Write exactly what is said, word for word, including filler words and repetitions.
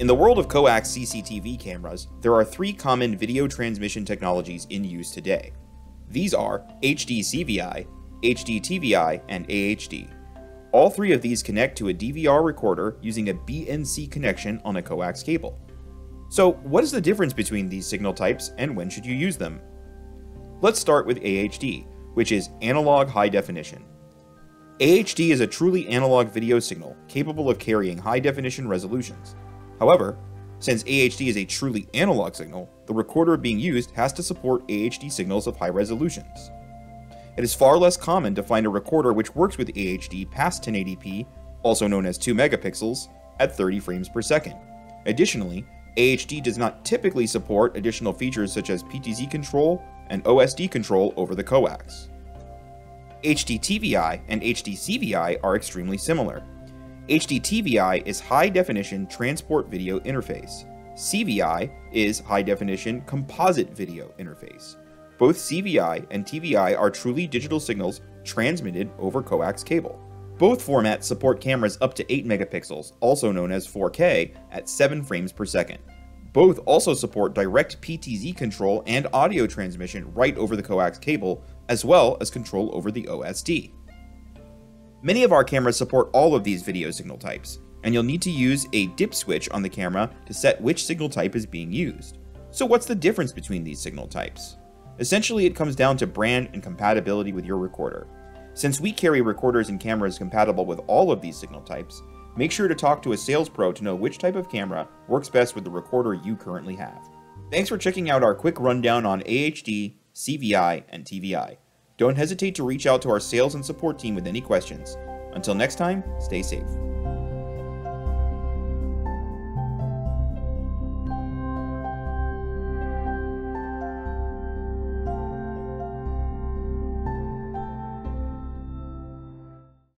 In the world of coax C C T V cameras, there are three common video transmission technologies in use today. These are H D C V I, H D T V I, and A H D. All three of these connect to a D V R recorder using a B N C connection on a coax cable. So what is the difference between these signal types and when should you use them? Let's start with A H D, which is analog high definition. A H D is a truly analog video signal capable of carrying high definition resolutions. However, since A H D is a truly analog signal, the recorder being used has to support A H D signals of high resolutions. It is far less common to find a recorder which works with A H D past ten eighty p, also known as two megapixels, at thirty frames per second. Additionally, A H D does not typically support additional features such as P T Z control and O S D control over the coax. H D T V I and H D C V I are extremely similar. H D T V I is High Definition Transport Video Interface. C V I is High Definition Composite Video Interface. Both C V I and T V I are truly digital signals transmitted over coax cable. Both formats support cameras up to eight megapixels, also known as four K, at seven frames per second. Both also support direct P T Z control and audio transmission right over the coax cable, as well as control over the O S D. Many of our cameras support all of these video signal types, and you'll need to use a dip switch on the camera to set which signal type is being used. So what's the difference between these signal types? Essentially, it comes down to brand and compatibility with your recorder. Since we carry recorders and cameras compatible with all of these signal types, make sure to talk to a sales pro to know which type of camera works best with the recorder you currently have. Thanks for checking out our quick rundown on A H D, C V I, and T V I. Don't hesitate to reach out to our sales and support team with any questions. Until next time, stay safe.